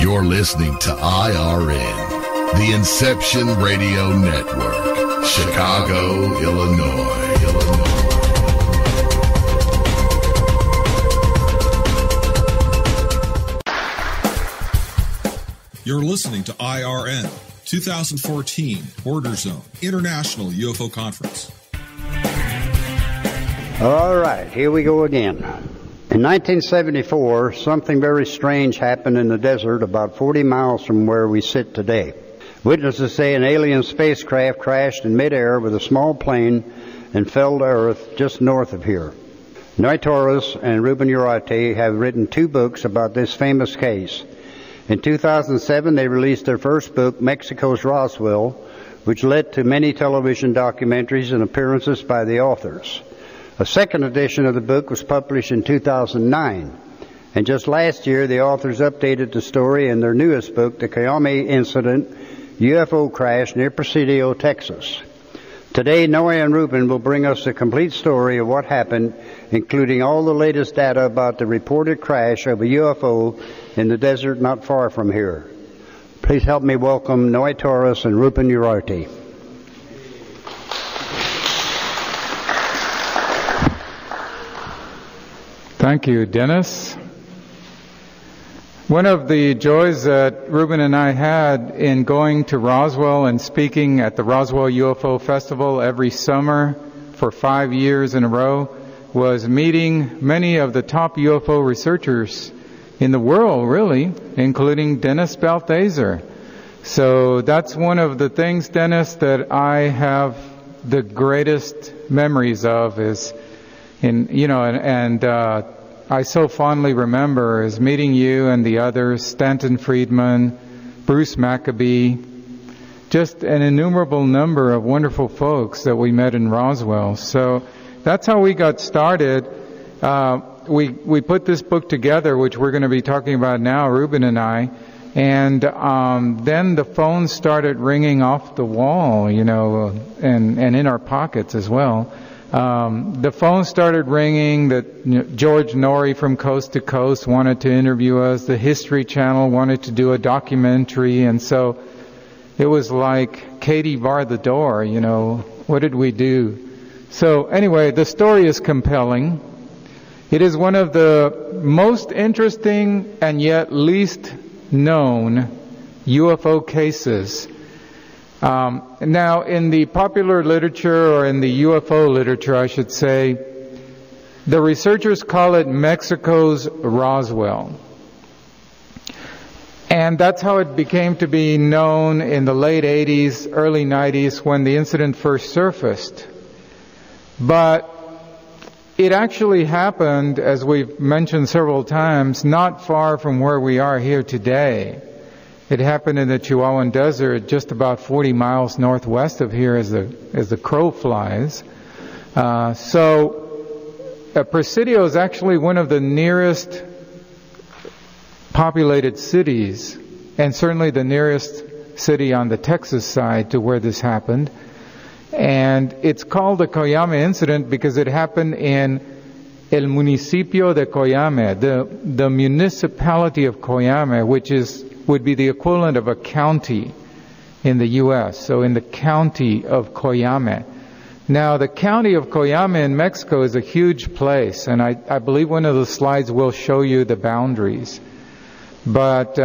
You're listening to IRN, the Inception Radio Network, Chicago, Illinois. You're listening to IRN, 2014 Border Zone International UFO Conference. All right, here we go again. In 1974, something very strange happened in the desert about 40 miles from where we sit today. Witnesses say an alien spacecraft crashed in midair with a small plane and fell to earth just north of here. Noe Torres and Ruben Uriarte have written two books about this famous case. In 2007, they released their first book, Mexico's Roswell, which led to many television documentaries and appearances by the authors. A second edition of the book was published in 2009, and just last year, the authors updated the story in their newest book, The Coyame Incident, UFO Crash Near Presidio, Texas. Today, Noe and Ruben will bring us the complete story of what happened, including all the latest data about the reported crash of a UFO in the desert not far from here. Please help me welcome Noe Torres and Ruben Uriarte. Thank you, Dennis. One of the joys that Ruben and I had in going to Roswell and speaking at the Roswell UFO Festival every summer for 5 years in a row was meeting many of the top UFO researchers in the world, really, including Dennis Balthaser. So that's one of the things, Dennis, that I have the greatest memories of is, I so fondly remember is meeting you and the others, Stanton Friedman, Bruce Maccabee, just an innumerable number of wonderful folks that we met in Roswell. So that's how we got started. We put this book together, which we're going to be talking about now, Ruben and I, and then the phone started ringing off the wall, and in our pockets as well. The phone started ringing that George Norrie from Coast to Coast wanted to interview us. The History Channel wanted to do a documentary. And so it was like Katie bar the door, what did we do? So anyway, the story is compelling. It is one of the most interesting and yet least known UFO cases. Now, in the popular literature, or in the UFO literature, I should say, the researchers call it Mexico's Roswell. And that's how it became to be known in the late 80s, early 90s, when the incident first surfaced. But it actually happened, as we've mentioned several times, not far from where we are here today. It happened in the Chihuahuan Desert, just about 40 miles northwest of here as the crow flies. So Presidio is actually one of the nearest populated cities, and certainly the nearest city on the Texas side to where this happened. And it's called the Coyame Incident because it happened in El Municipio de Coyame, the municipality of Coyame, which would be the equivalent of a county in the U.S., so in the county of Coyame. Now, the county of Coyame in Mexico is a huge place, and I believe one of the slides will show you the boundaries. But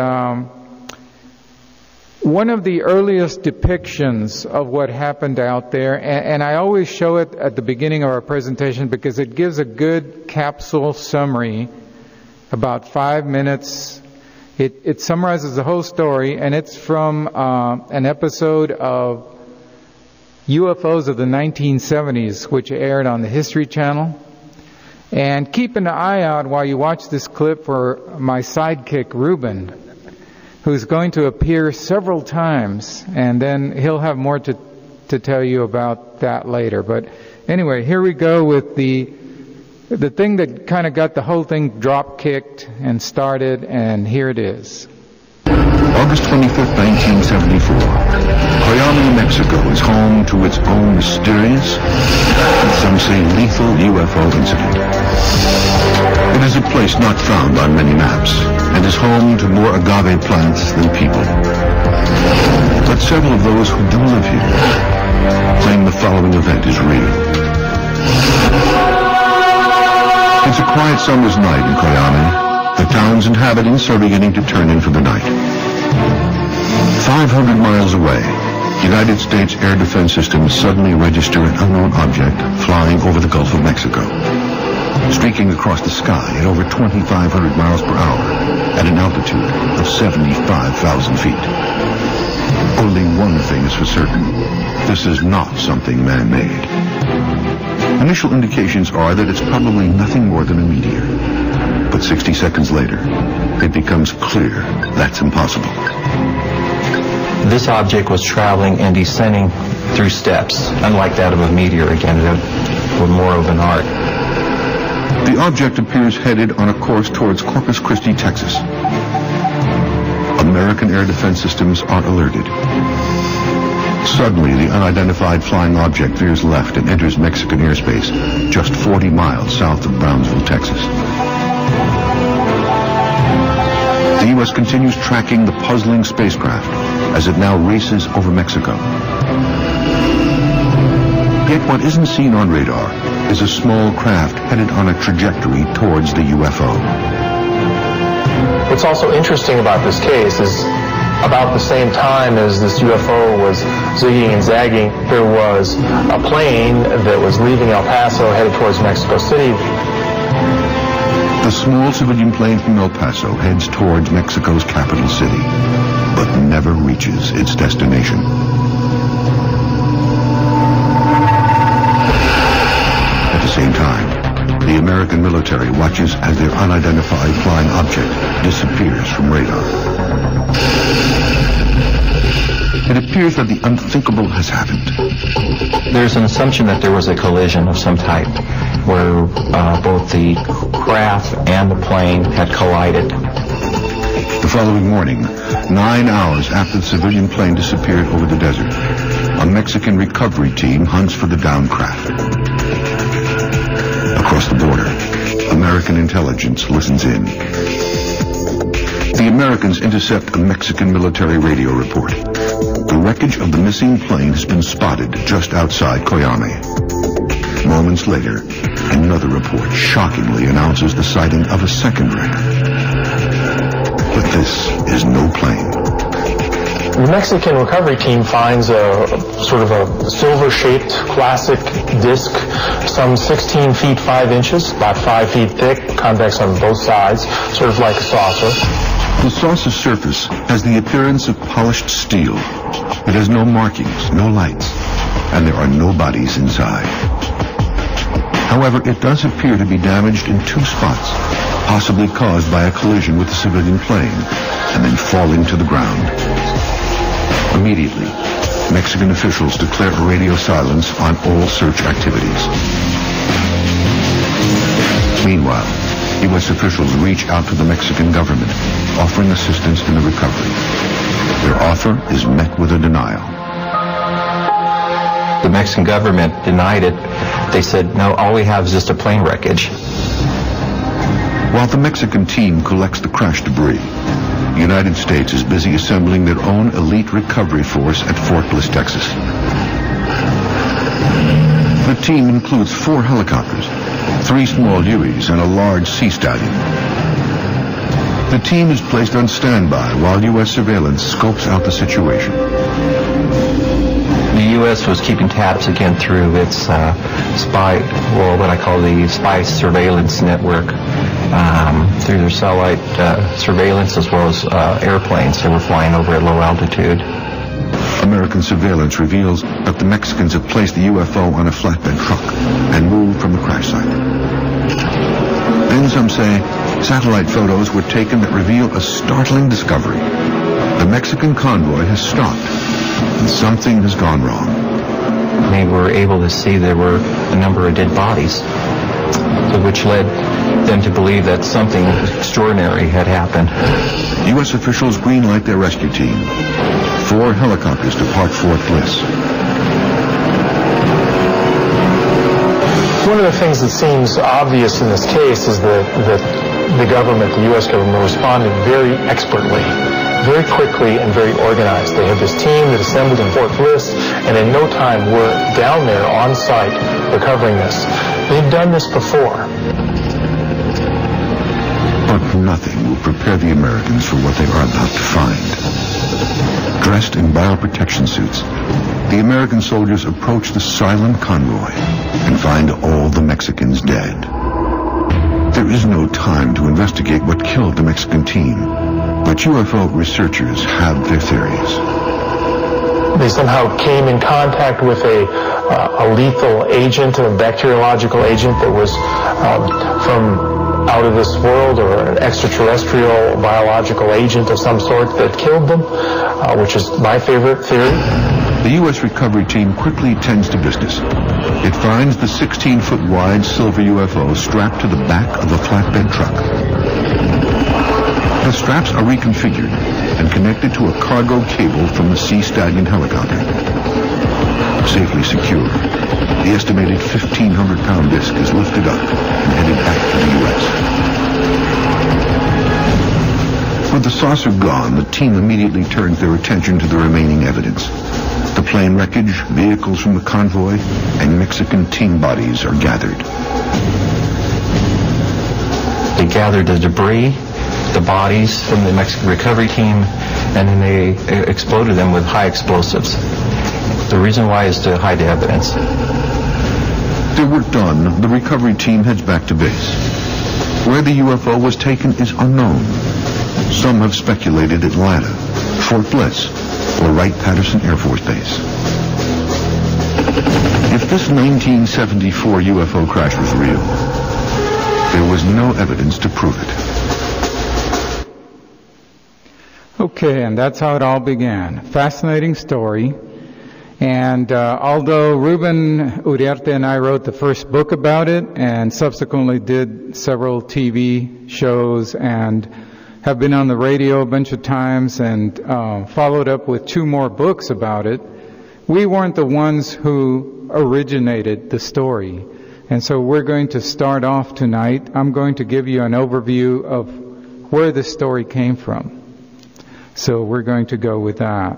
one of the earliest depictions of what happened out there, and I always show it at the beginning of our presentation because it gives a good capsule summary, about 5 minutes. It summarizes the whole story, and it's from an episode of UFOs of the 1970s, which aired on the History Channel. And keep an eye out while you watch this clip for my sidekick, Ruben, who's going to appear several times, and then he'll have more to tell you about that later. But anyway, here we go with the thing that kind of got the whole thing drop-kicked and started, and here it is. August 25th, 1974. Coyame, Mexico is home to its own mysterious, and some say lethal UFO incident. It is a place not found on many maps. and is home to more agave plants than people. But several of those who do live here claim the following event is real. It's a quiet summer's night in Coyame. The town's inhabitants are beginning to turn in for the night. 500 miles away, United States air defense systems suddenly register an unknown object flying over the Gulf of Mexico, streaking across the sky at over 2,500 miles per hour at an altitude of 75,000 feet. Only one thing is for certain. This is not something man-made. Initial indications are that it's probably nothing more than a meteor. But 60 seconds later, it becomes clear that's impossible. This object was traveling and descending through steps, unlike that of a meteor, again, or more of an arc. The object appears headed on a course towards Corpus Christi, Texas. American air defense systems are alerted. Suddenly, the unidentified flying object veers left and enters Mexican airspace, just 40 miles south of Brownsville, Texas. The U.S. continues tracking the puzzling spacecraft as it now races over Mexico. Yet what isn't seen on radar is a small craft headed on a trajectory towards the UFO. What's also interesting about this case is about the same time as this UFO was zigging and zagging, there was a plane that was leaving El Paso headed towards Mexico City. The small civilian plane from El Paso heads towards Mexico's capital city, but never reaches its destination. At the same time, the American military watches as their unidentified flying object disappears from radar. It appears that the unthinkable has happened. There's an assumption that there was a collision of some type, where both the craft and the plane had collided. The following morning, 9 hours after the civilian plane disappeared over the desert, a Mexican recovery team hunts for the downed craft. Across the border, American intelligence listens in. The Americans intercept a Mexican military radio report. The wreckage of the missing plane has been spotted just outside Coyame. Moments later, another report shockingly announces the sighting of a second wreck. But this is no plane. The Mexican recovery team finds a sort of a silver-shaped classic disc, some 16 feet 5 inches, about 5 feet thick, convex on both sides, sort of like a saucer. The saucer's surface has the appearance of polished steel. It has no markings, no lights, and there are no bodies inside. However, it does appear to be damaged in 2 spots, possibly caused by a collision with the civilian plane and then falling to the ground. Immediately, Mexican officials declare a radio silence on all search activities. Meanwhile, U.S. officials reach out to the Mexican government, offering assistance in the recovery. Their offer is met with a denial. The Mexican government denied it. They said, no, all we have is just a plane wreckage. While the Mexican team collects the crash debris, the United States is busy assembling their own elite recovery force at Fort Bliss, Texas. The team includes 4 helicopters, 3 small Hueys, and a large Sea Stallion. The team is placed on standby while U.S. surveillance scopes out the situation. The U.S. was keeping tabs again through its spy, or what I call the spy surveillance network. Through their satellite surveillance as well as airplanes that were flying over at low altitude. American surveillance reveals that the Mexicans have placed the UFO on a flatbed truck and moved from the crash site. Then some say satellite photos were taken that reveal a startling discovery. The Mexican convoy has stopped and something has gone wrong. They were able to see there were a number of dead bodies, which led them to believe that something extraordinary had happened. U.S. officials greenlight their rescue team. 4 helicopters depart Fort Bliss. One of the things that seems obvious in this case is that the government, the U.S. government, responded very expertly, very quickly, and very organized. They had this team that assembled in Fort Bliss, and in no time were down there on site recovering this. They'd done this before. But nothing will prepare the Americans for what they are about to find. Dressed in bioprotection suits, the American soldiers approach the silent convoy and find all the Mexicans dead. There is no time to investigate what killed the Mexican team, but UFO researchers have their theories. They somehow came in contact with a lethal agent, a bacteriological agent that was from out of this world, or an extraterrestrial biological agent of some sort that killed them, which is my favorite theory. The U.S. recovery team quickly tends to business. It finds the 16-foot wide silver UFO strapped to the back of a flatbed truck. The straps are reconfigured and connected to a cargo cable from the Sea Stallion helicopter. Safely secured, the estimated 1,500-pound disc is lifted up and headed back to the U.S. With the saucer gone, the team immediately turns their attention to the remaining evidence. The plane wreckage, vehicles from the convoy, and Mexican team bodies are gathered. They gathered the debris, the bodies from the Mexican recovery team, and then they exploded them with high explosives. The reason why is to hide the evidence. Their work done, the recovery team heads back to base. Where the UFO was taken is unknown. Some have speculated Atlanta, Fort Bliss, or Wright-Patterson Air Force Base. If this 1974 UFO crash was real, there was no evidence to prove it. Okay, and that's how it all began. Fascinating story. And although Ruben Uriarte and I wrote the first book about it and subsequently did several TV shows and have been on the radio a bunch of times and followed up with 2 more books about it, we weren't the ones who originated the story. And so we're going to start off tonight. I'm going to give you an overview of where the story came from. So we're going to go with that.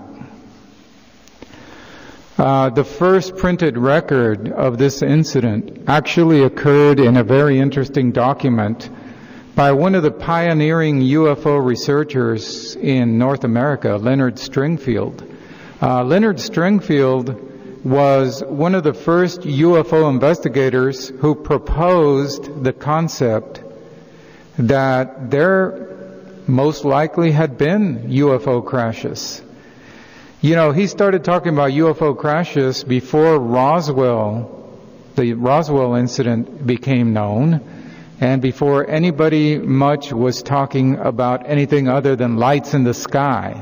The first printed record of this incident actually occurred in a very interesting document by one of the pioneering UFO researchers in North America, Leonard Stringfield. Leonard Stringfield was one of the first UFO investigators who proposed the concept that there most likely had been UFO crashes. You know, he started talking about UFO crashes before Roswell, the Roswell incident became known, and before anybody much was talking about anything other than lights in the sky.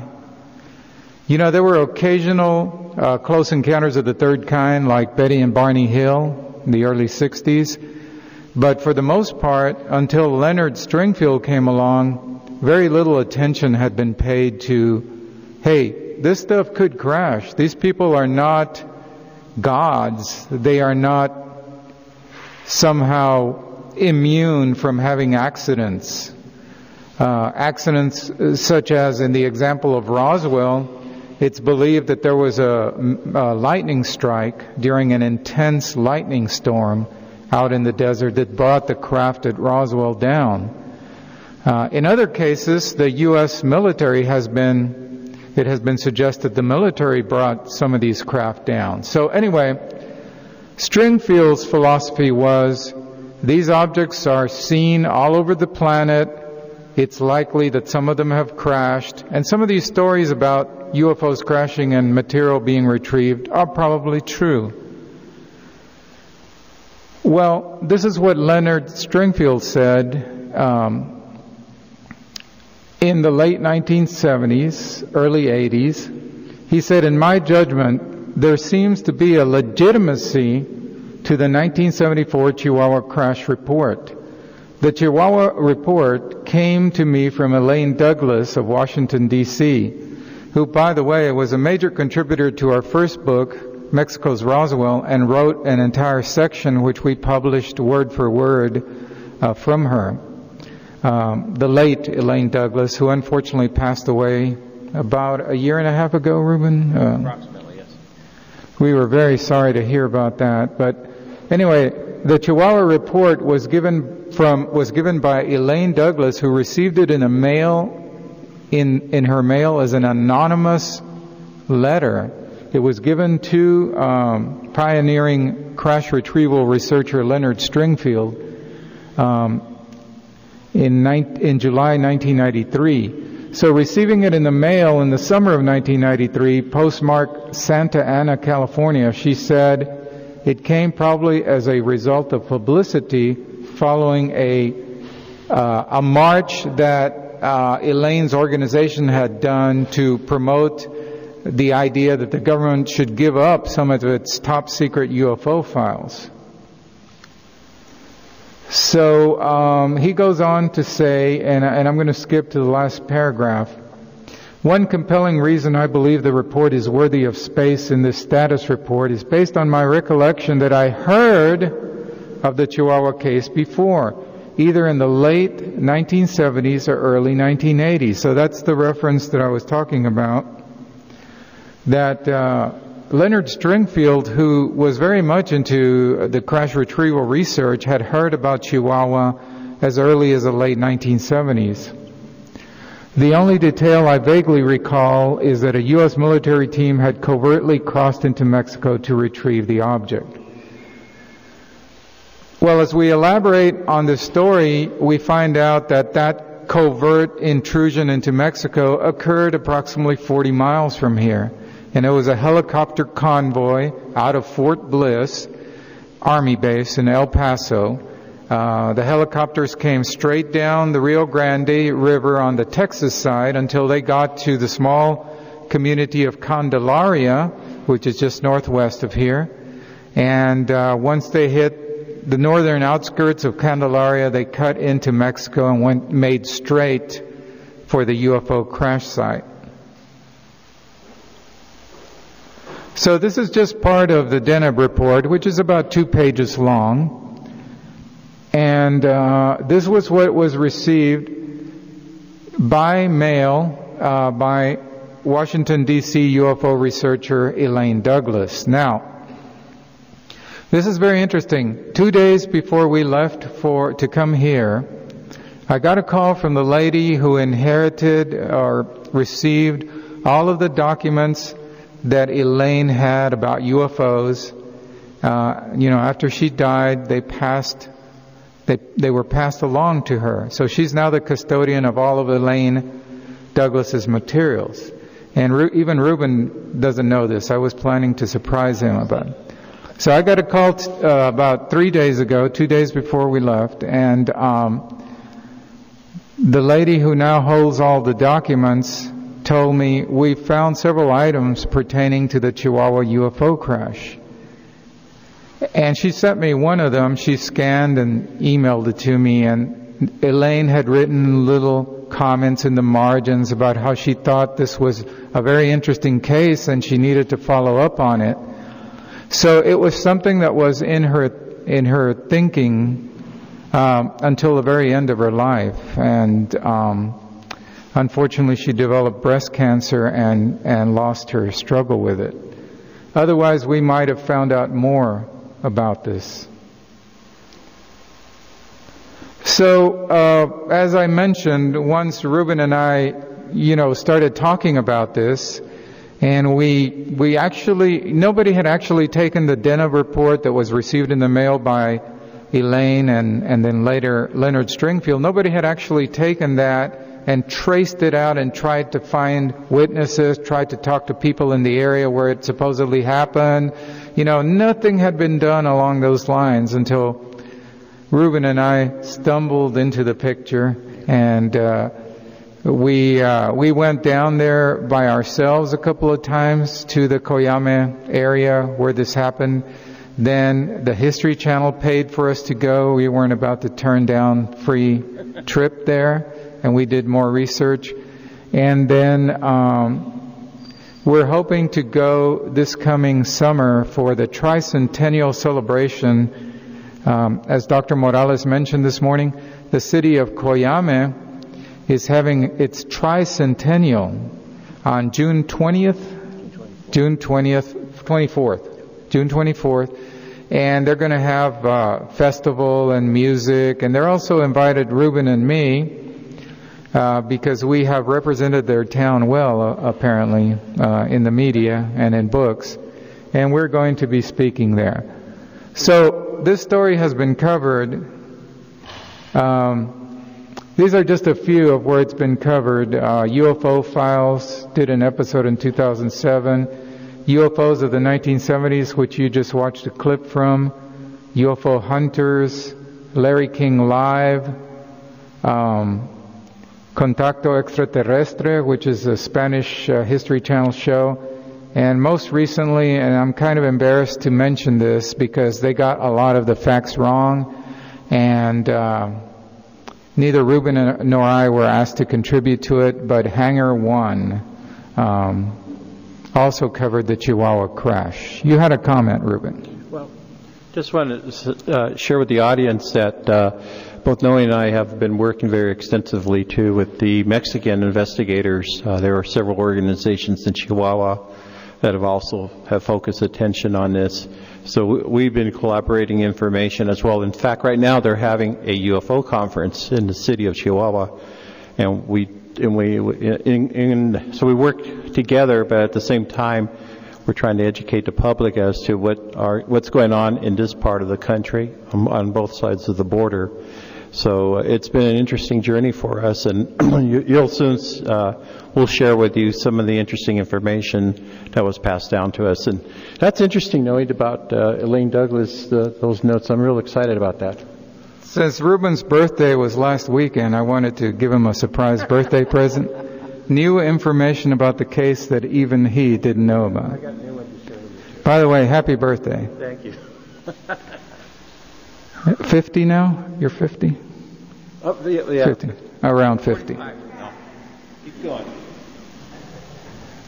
You know, there were occasional close encounters of the third kind, like Betty and Barney Hill in the early 60s. But for the most part, until Leonard Stringfield came along, very little attention had been paid to, hey, this stuff could crash. These people are not gods. They are not somehow immune from having accidents. Accidents such as in the example of Roswell, it's believed that there was a lightning strike during an intense lightning storm out in the desert that brought the craft at Roswell down. In other cases, the U.S. military it has been suggested the military brought some of these craft down. So anyway, Stringfield's philosophy was, these objects are seen all over the planet. It's likely that some of them have crashed. And some of these stories about UFOs crashing and material being retrieved are probably true. Well, this is what Leonard Stringfield said in the late 1970s, early 80s. He said, in my judgment, there seems to be a legitimacy to the 1974 Chihuahua crash report. The Chihuahua report came to me from Elaine Douglas of Washington, D.C., who, by the way, was a major contributor to our first book, Mexico's Roswell, and wrote an entire section which we published word for word from her. the late Elaine Douglas, who unfortunately passed away about a year and a half ago, Ruben? Approximately, yes. We were very sorry to hear about that. But anyway, the Chihuahua report was given by Elaine Douglas, who received it in a mail, in her mail as an anonymous letter. It was given to pioneering crash retrieval researcher Leonard Stringfield in July 1993. So receiving it in the mail in the summer of 1993, postmarked Santa Ana, California, she said it came probably as a result of publicity following a march that Elaine's organization had done to promote the idea that the government should give up some of its top secret UFO files. So he goes on to say, and I'm going to skip to the last paragraph, one compelling reason I believe the report is worthy of space in this status report is based on my recollection that I heard of the Chihuahua case before, either in the late 1970s or early 1980s. So that's the reference that I was talking about, that Leonard Stringfield, who was very much into the crash retrieval research, had heard about Chihuahua as early as the late 1970s. The only detail I vaguely recall is that a U.S. military team had covertly crossed into Mexico to retrieve the object. Well, as we elaborate on this story, we find out that that covert intrusion into Mexico occurred approximately 40 miles from here. And it was a helicopter convoy out of Fort Bliss, Army base in El Paso. The helicopters came straight down the Rio Grande River on the Texas side until they got to the small community of Candelaria, which is just northwest of here. And once they hit the northern outskirts of Candelaria, they cut into Mexico and made straight for the UFO crash site. So this is just part of the Deneb report, which is about 2 pages long. And this was what was received by mail by Washington, D.C. UFO researcher Elaine Douglas. Now, this is very interesting. 2 days before we left to come here, I got a call from the lady who inherited or received all of the documents that Elaine had about UFOs. You know, after she died, they were passed along to her. So she's now the custodian of all of Elaine Douglas's materials. And even Ruben doesn't know this. I was planning to surprise him about it. So I got a call about 3 days ago, 2 days before we left, and the lady who now holds all the documents told me, we found several items pertaining to the Chihuahua UFO crash. And she sent me one of them. She scanned and emailed it to me, and Elaine had written little comments in the margins about how she thought this was a very interesting case and she needed to follow up on it. So it was something that was in her thinking until the very end of her life, and unfortunately she developed breast cancer and lost her struggle with it. Otherwise we might have found out more about this. So as I mentioned, once Ruben and I, you know, started talking about this, and we actually, nobody had actually taken the Deneb report that was received in the mail by Elaine and then later Leonard Stringfield. Nobody had actually taken that and traced it out and tried to find witnesses, tried to talk to people in the area where it supposedly happened. You know, nothing had been done along those lines until Ruben and I stumbled into the picture, and we went down there by ourselves a couple of times to the Coyame area where this happened. Then the History Channel paid for us to go. We weren't about to turn down free trip there, and we did more research. And then we're hoping to go this coming summer for the tricentennial celebration. As Dr. Morales mentioned this morning, the city of Coyame is having its tricentennial on June 24th, and they're going to have a festival and music, and they're also invited Ruben and me because we have represented their town well, apparently, in the media and in books, and we're going to be speaking there. So this story has been covered. These are just a few of where it's been covered. UFO Files did an episode in 2007. UFOs of the 1970s, which you just watched a clip from. UFO Hunters, Larry King Live, Contacto Extraterrestre, which is a Spanish History Channel show. And most recently, and I'm kind of embarrassed to mention this because they got a lot of the facts wrong, and neither Ruben nor I were asked to contribute to it, but Hangar One also covered the Chihuahua crash. You had a comment, Ruben. Well, just wanted to share with the audience that both Noe and I have been working very extensively, too, with the Mexican investigators. There are several organizations in Chihuahua that have also focused attention on this. So we've been collaborating information as well. In fact, right now they're having a UFO conference in the city of Chihuahua, and so we work together, but at the same time we're trying to educate the public as to what's going on in this part of the country on both sides of the border. So it's been an interesting journey for us, and you'll soon we'll share with you some of the interesting information that was passed down to us. And that's interesting, Noe, about Elaine Douglas, those notes. I'm real excited about that. Since Ruben's birthday was last weekend, I wanted to give him a surprise birthday present. New information about the case that even he didn't know about. I got new one to share with you. By the way, happy birthday. Thank you. 50 now? You're 50? Oh, yeah. 50. Around 50. No. Keep going.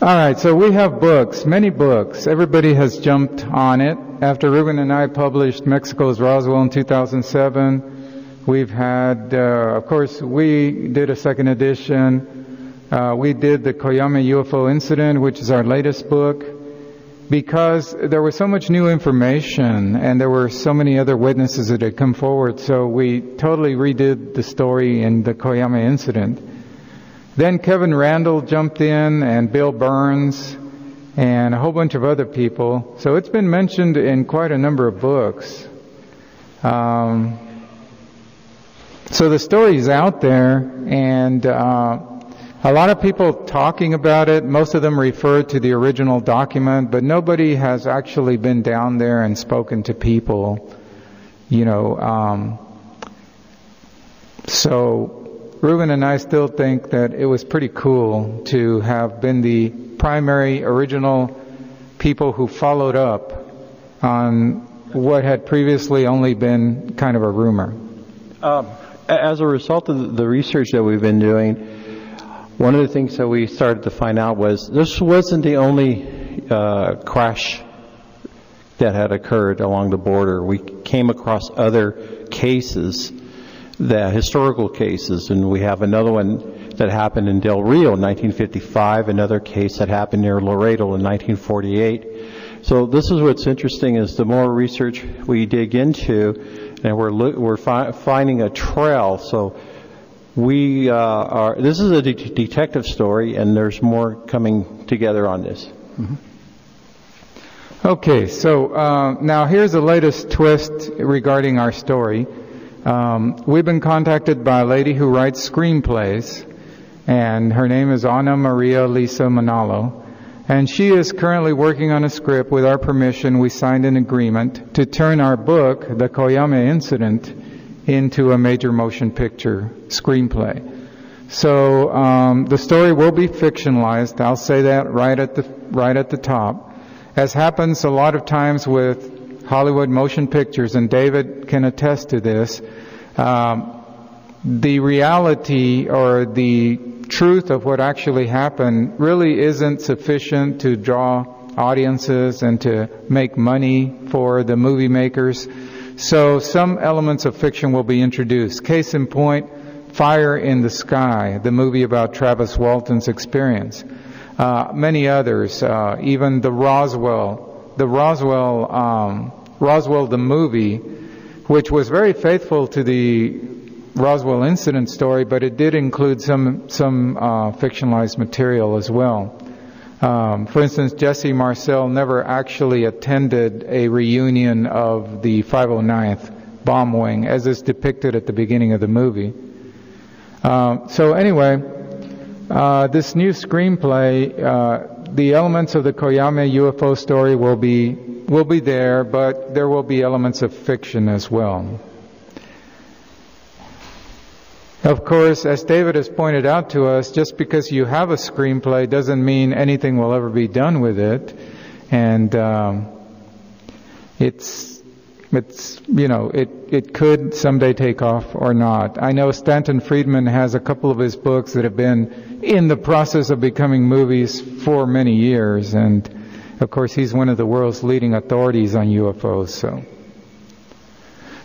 All right, so we have books, many books. Everybody has jumped on it. After Ruben and I published Mexico's Roswell in 2007, we've had, of course, we did a second edition. We did The Coyame UFO Incident, which is our latest book. Because there was so much new information and there were so many other witnesses that had come forward, so we totally redid the story in The Coyame Incident. Then Kevin Randall jumped in, and Bill Burns, and a whole bunch of other people. So it's been mentioned in quite a number of books. So the story's out there, and a lot of people talking about it. Most of them refer to the original document, but nobody has actually been down there and spoken to people, you know. So Ruben and I still think that it was pretty cool to have been the primary original people who followed up on what had previously only been kind of a rumor. As a result of the research that we've been doing, one of the things that we started to find out was this wasn't the only crash that had occurred along the border. We came across other cases, historical cases, and we have another one that happened in Del Rio in 1955, another case that happened near Laredo in 1948. So this is what's interesting, is the more research we dig into, and we're finding a trail. So we are, this is a detective story, and there's more coming together on this. Mm-hmm. Okay, so now here's the latest twist regarding our story. We've been contacted by a lady who writes screenplays, and her name is Ana Maria Lisa Manalo, and she is currently working on a script. With our permission, we signed an agreement to turn our book, The Coyame Incident, into a major motion picture screenplay. So the story will be fictionalized. I'll say that right at the top. As happens a lot of times with Hollywood motion pictures, and David can attest to this, the reality or the truth of what actually happened really isn't sufficient to draw audiences and to make money for the movie makers. So some elements of fiction will be introduced. Case in point, Fire in the Sky, the movie about Travis Walton's experience. Many others, even the Roswell the movie, which was very faithful to the Roswell incident story, but it did include some fictionalized material as well. For instance, Jesse Marcel never actually attended a reunion of the 509th bomb wing, as is depicted at the beginning of the movie. So anyway, this new screenplay, the elements of the Coyame UFO story will be there, but there will be elements of fiction as well. Of course, as David has pointed out to us, just because you have a screenplay doesn't mean anything will ever be done with it, and it could someday take off or not. I know Stanton Friedman has a couple of his books that have been in the process of becoming movies for many years, and of course he's one of the world's leading authorities on UFOs.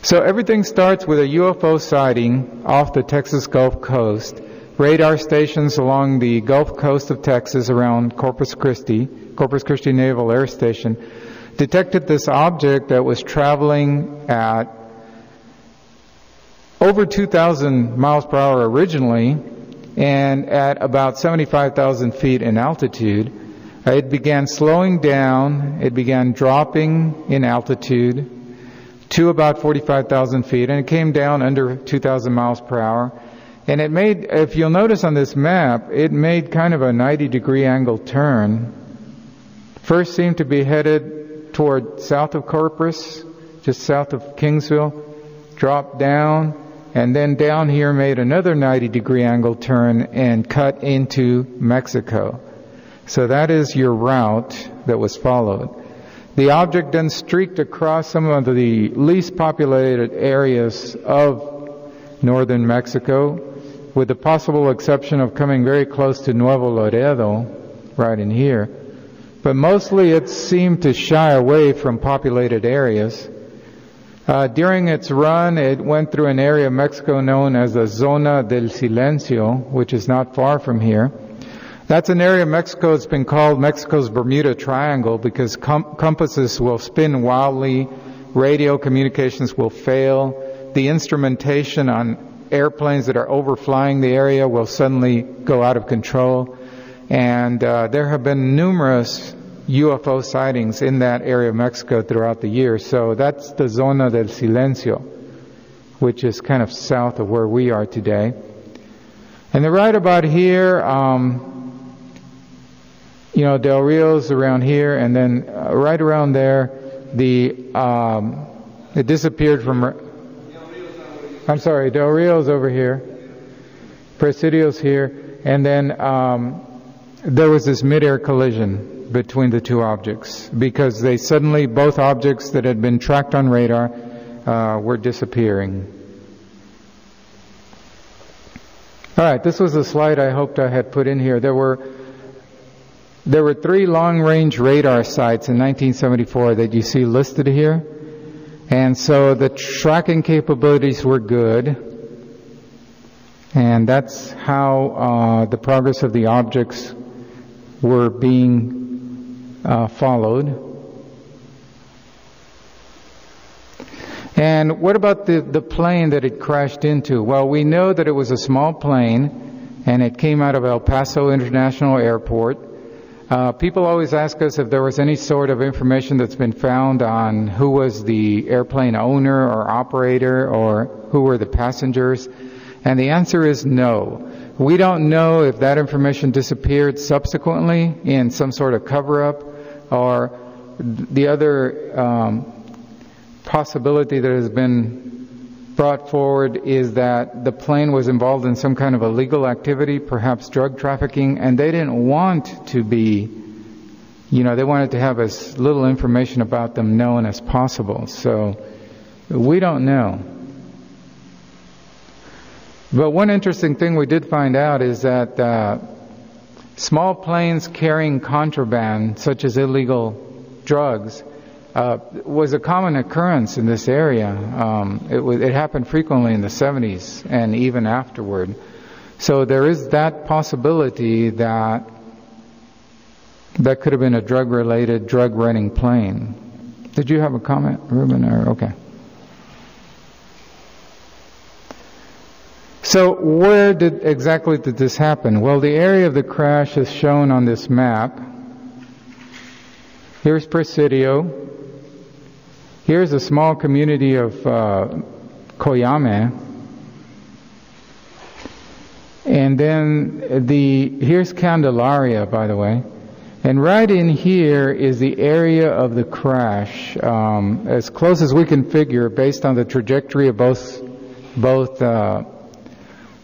So everything starts with a UFO sighting off the Texas Gulf Coast. Radar stations along the Gulf Coast of Texas around Corpus Christi Naval Air Station, detected this object that was traveling at over 2,000 miles per hour originally and at about 75,000 feet in altitude. It began slowing down, it began dropping in altitude to about 45,000 feet, and it came down under 2,000 miles per hour. And it made, if you'll notice on this map, it made kind of a 90-degree angle turn. First seemed to be headed toward south of Corpus, just south of Kingsville, dropped down, and then down here made another 90-degree angle turn and cut into Mexico. So that is your route that was followed. The object then streaked across some of the least populated areas of northern Mexico, with the possible exception of coming very close to Nuevo Laredo, right in here. But mostly it seemed to shy away from populated areas. During its run, it went through an area of Mexico known as the Zona del Silencio, which is not far from here. That's an area of Mexico that's been called Mexico's Bermuda Triangle because compasses will spin wildly, radio communications will fail, the instrumentation on airplanes that are overflying the area will suddenly go out of control, and there have been numerous UFO sightings in that area of Mexico throughout the year. So that's the Zona del Silencio, which is kind of south of where we are today. And they're right about here, you know, Del Rio's around here, and then right around there, it disappeared from. I'm sorry, Del Rio's over here. Presidio's here, and then there was this mid-air collision between the two objects because they suddenly, both objects that had been tracked on radar were disappearing. All right, this was a slide I hoped I had put in here. There were three long-range radar sites in 1974 that you see listed here. And so the tracking capabilities were good. And that's how the progress of the objects were being followed. And what about the plane that it crashed into? Well, we know that it was a small plane, and it came out of El Paso International Airport. People always ask us if there was any sort of information that's been found on who was the airplane owner or operator or who were the passengers, and the answer is no. We don't know if that information disappeared subsequently in some sort of cover-up, or the other possibility that has been brought forward is that the plane was involved in some kind of illegal activity, perhaps drug trafficking, and they didn't want to be, you know, they wanted to have as little information about them known as possible. So we don't know. But one interesting thing we did find out is that small planes carrying contraband, such as illegal drugs, was a common occurrence in this area. It happened frequently in the 70s and even afterward. So there is that possibility that that could have been a drug-related, drug-running plane. Did you have a comment, Ruben? Or, okay. So where exactly did this happen? Well, the area of the crash is shown on this map. Here's Presidio. Here's a small community of Coyame. And then here's Candelaria, by the way. And right in here is the area of the crash, as close as we can figure based on the trajectory of both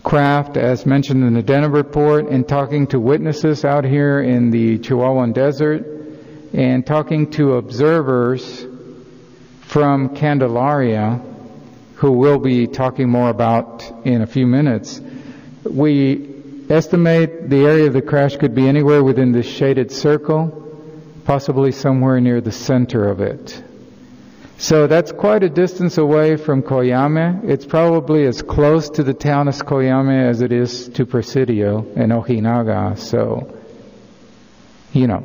craft, as mentioned in the Deneb report, and talking to witnesses out here in the Chihuahuan Desert, and talking to observers from Candelaria, who we'll be talking more about in a few minutes. We estimate the area of the crash could be anywhere within this shaded circle, possibly somewhere near the center of it. So that's quite a distance away from Coyame. It's probably as close to the town as Coyame as it is to Presidio and Ojinaga. So, you know,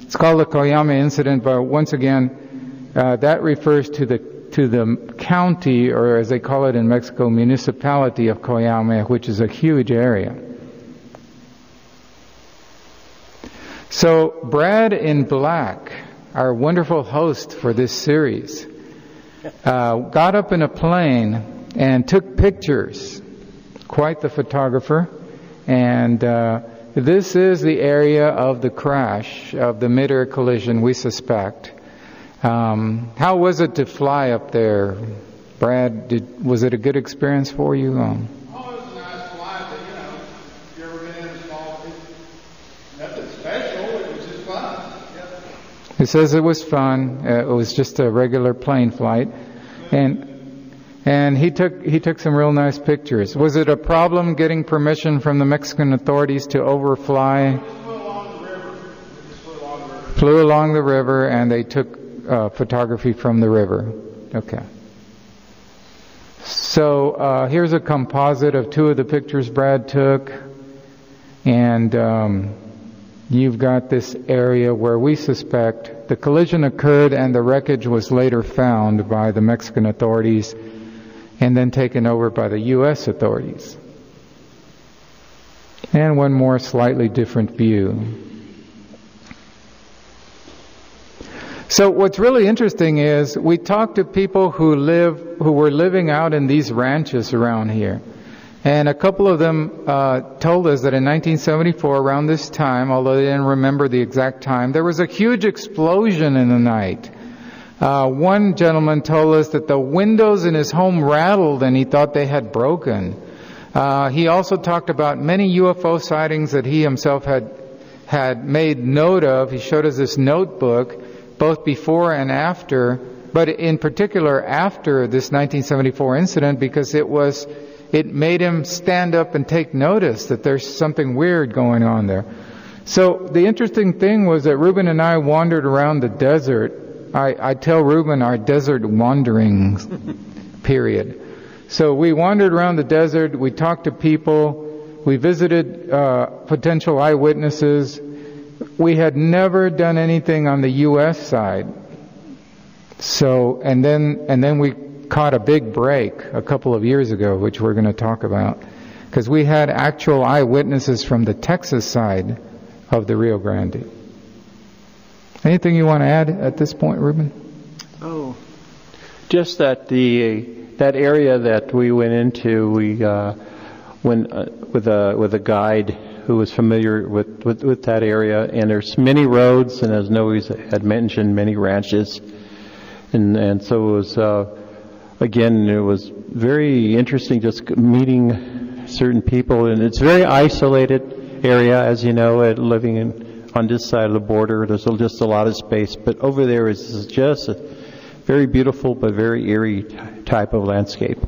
it's called the Coyame Incident, but once again, that refers to the county, or as they call it in Mexico, municipality of Coyame, which is a huge area. So Brad in black, our wonderful host for this series, got up in a plane and took pictures, quite the photographer, and this is the area of the crash, of the mid-air collision, we suspect. How was it to fly up there, Brad? Was it a good experience for you? Oh, it was a nice flight, but you know, if you ever been in a small plane, nothing special, it was just fun. Yep. It says it was fun. It was just a regular plane flight, and he took some real nice pictures. Was it a problem getting permission from the Mexican authorities to overfly? Flew along the river, and they took photography from the river. Okay. So here's a composite of two of the pictures Brad took, and you've got this area where we suspect the collision occurred, and the wreckage was later found by the Mexican authorities and then taken over by the U.S. authorities. And one more slightly different view. So what's really interesting is we talked to people who were living out in these ranches around here. And a couple of them told us that in 1974, around this time, although they didn't remember the exact time, there was a huge explosion in the night. One gentleman told us that the windows in his home rattled and he thought they had broken. He also talked about many UFO sightings that he himself had made note of. He showed us this notebook, both before and after, but in particular after this 1974 incident, because it made him stand up and take notice that there's something weird going on there. So the interesting thing was that Ruben and I wandered around the desert. I tell Ruben our desert wanderings period. So we wandered around the desert, we talked to people, we visited potential eyewitnesses. We had never done anything on the U.S. side, so and then we caught a big break a couple of years ago, which we're going to talk about, because we had actual eyewitnesses from the Texas side of the Rio Grande. Anything you want to add at this point, Ruben? Oh, just that that area that we went into, we went with a guide who was familiar with that area, and there's many roads, and as Noe had mentioned, many ranches, and so it was again, it was very interesting just meeting certain people, and it's a very isolated area, as you know, living on this side of the border. There's just a lot of space, but over there is just a very beautiful but very eerie type of landscape.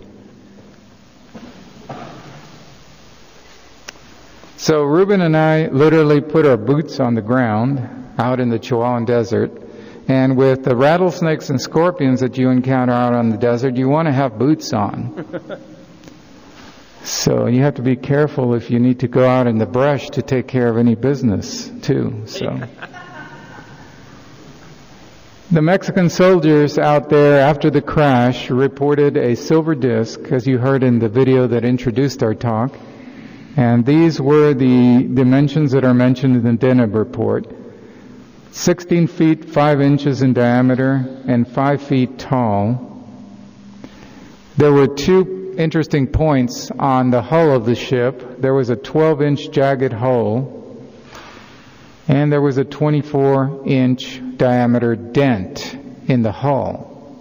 So Ruben and I literally put our boots on the ground out in the Chihuahuan Desert, And with the rattlesnakes and scorpions that you encounter out on the desert, you want to have boots on. So you have to be careful if you need to go out in the brush to take care of any business, too. So. The Mexican soldiers out there after the crash reported a silver disc, as you heard in the video that introduced our talk. And these were the dimensions that are mentioned in the Deneb report. 16 feet, 5 inches in diameter, and 5 feet tall. There were two interesting points on the hull of the ship. There was a 12-inch jagged hull, and there was a 24-inch diameter dent in the hull.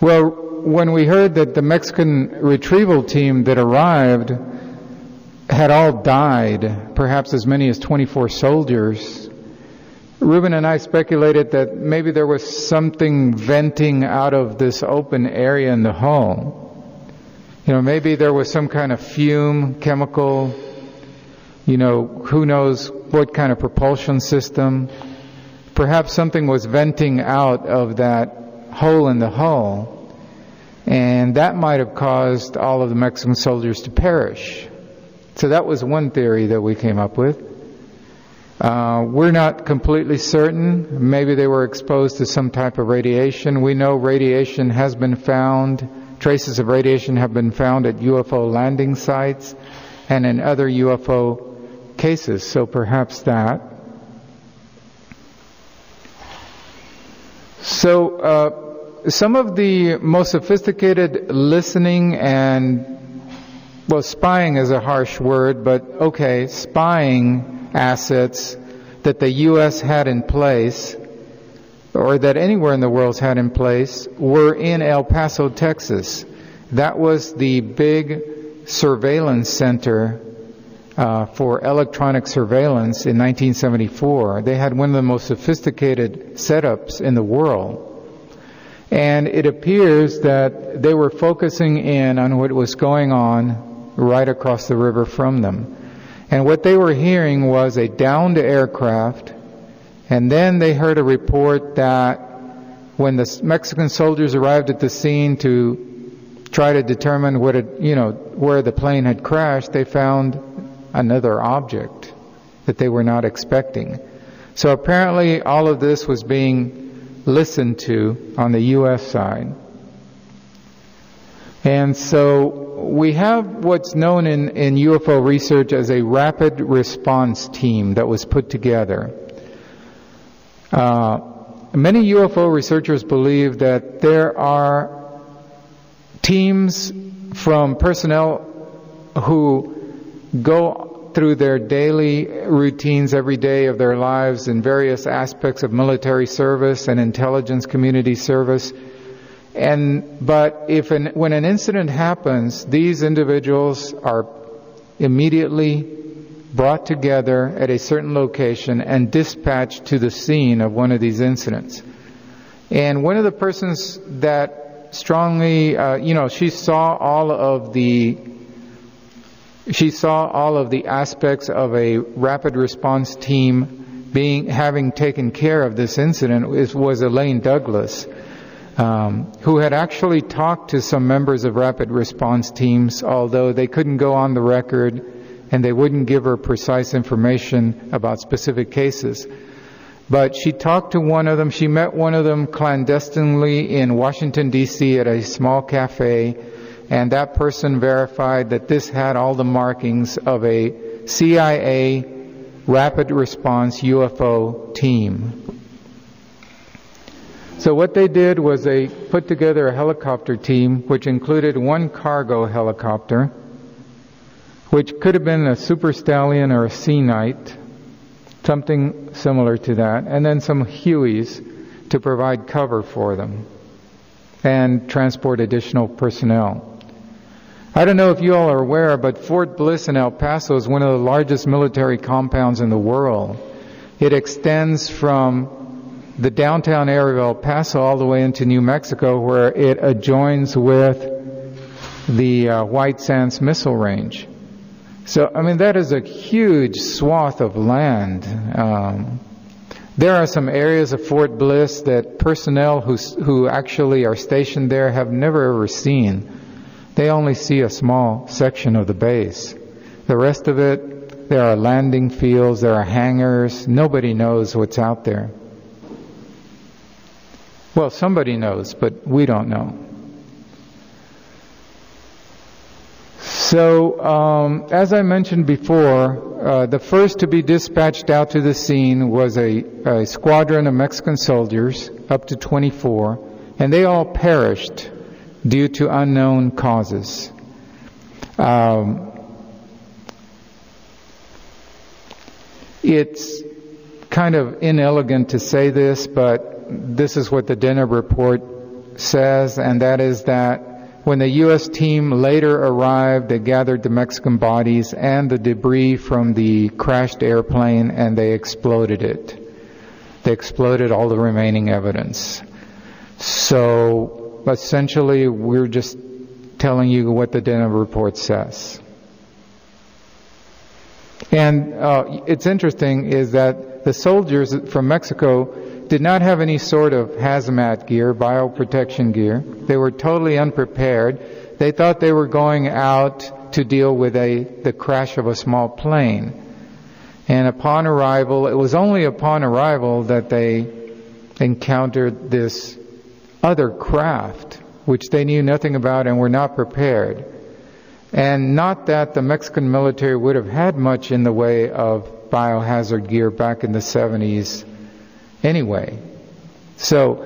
Well, when we heard that the Mexican retrieval team that arrived had all died, perhaps as many as 24 soldiers, Ruben and I speculated that maybe there was something venting out of this open area in the hull. You know, maybe there was some kind of fume, chemical, you know, who knows what kind of propulsion system. Perhaps something was venting out of that hole in the hull, and that might have caused all of the Mexican soldiers to perish. So that was one theory that we came up with. We're not completely certain. Maybe they were exposed to some type of radiation. We know radiation has been found. Traces of radiation have been found at UFO landing sites and in other UFO cases, so perhaps that. So some of the most sophisticated listening and, well, spying is a harsh word, but okay, spying assets that the U.S. had in place, or that anywhere in the world's had in place, were in El Paso, Texas. That was the big surveillance center for electronic surveillance in 1974. They had one of the most sophisticated setups in the world. And it appears that they were focusing in on what was going on right across the river from them. And what they were hearing was a downed aircraft. And then they heard a report that when the Mexican soldiers arrived at the scene to try to determine what it, you know, where the plane had crashed, they found another object that they were not expecting. So apparently all of this was being listened to on the U.S. side. And so we have what's known in UFO research as a rapid response team that was put together. Many UFO researchers believe that there are teams from personnel who go through their daily routines every day of their lives in various aspects of military service and intelligence community service. But when an incident happens, these individuals are immediately brought together at a certain location and dispatched to the scene of one of these incidents. And one of the persons that strongly, she saw all of the aspects of a rapid response team having taken care of this incident was Elaine Douglas, who had actually talked to some members of rapid response teams, although they couldn't go on the record and they wouldn't give her precise information about specific cases. But she talked to one of them. She met one of them clandestinely in Washington, D.C. at a small cafe, and that person verified that this had all the markings of a CIA rapid response UFO team. So what they did was they put together a helicopter team, which included one cargo helicopter, which could have been a Super Stallion or a Sea Knight, something similar to that, and then some Hueys to provide cover for them and transport additional personnel. I don't know if you all are aware, but Fort Bliss in El Paso is one of the largest military compounds in the world. It extends from the downtown area of El Paso all the way into New Mexico, where it adjoins with the White Sands Missile Range. So, I mean, that is a huge swath of land. There are some areas of Fort Bliss that personnel who actually are stationed there have never ever seen. They only see a small section of the base. The rest of it, there are landing fields, there are hangars. Nobody knows what's out there. Well, somebody knows, but we don't know. So, as I mentioned before, the first to be dispatched out to the scene was a squadron of Mexican soldiers, up to 24, and they all perished due to unknown causes. It's kind of inelegant to say this, but this is what the Deneb report says, and that is that when the U.S. team later arrived, they gathered the Mexican bodies and the debris from the crashed airplane, and they exploded it. They exploded all the remaining evidence. So essentially, we're just telling you what the Deneb report says. And it's interesting is that the soldiers from Mexico did not have any sort of hazmat gear, bioprotection gear. They were totally unprepared. They thought they were going out to deal with the crash of a small plane. And upon arrival, it was only upon arrival that they encountered this other craft, which they knew nothing about and were not prepared. And not that the Mexican military would have had much in the way of biohazard gear back in the 70s. Anyway, so,